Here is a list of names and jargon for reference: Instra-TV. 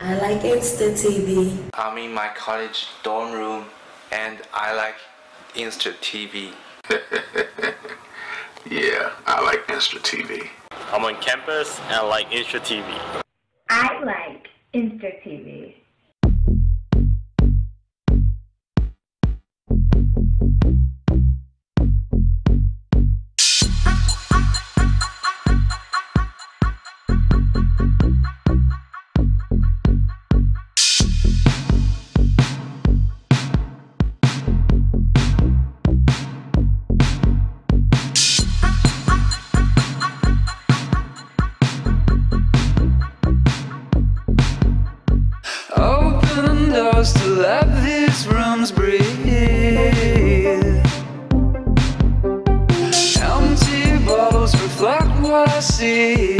I like Instra-TV. I'm in my college dorm room and I like Instra-TV. Yeah, I like Instra-TV. I'm on campus and I like Instra-TV. I like Instra-TV. To let these rooms breathe, empty bottles reflect what I see.